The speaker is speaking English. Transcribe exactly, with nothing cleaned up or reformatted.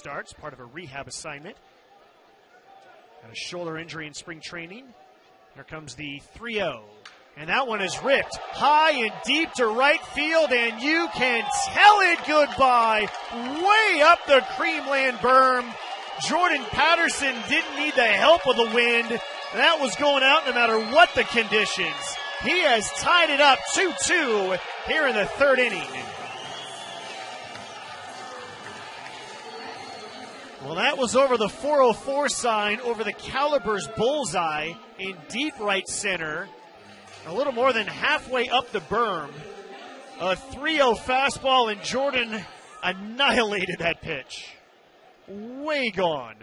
starts, part of a rehab assignment. Got a shoulder injury in spring training. Here comes the three oh. And that one is ripped high and deep to right field, and you can tell it goodbye. Way up the Creamland berm. Jordan Patterson didn't need the help of the wind. That was going out no matter what the conditions. He has tied it up two two here in the third inning. Well, that was over the four oh four sign, over the Caliber's bullseye in deep right center. A little more than halfway up the berm. A three oh fastball, and Jordan annihilated that pitch. Way gone.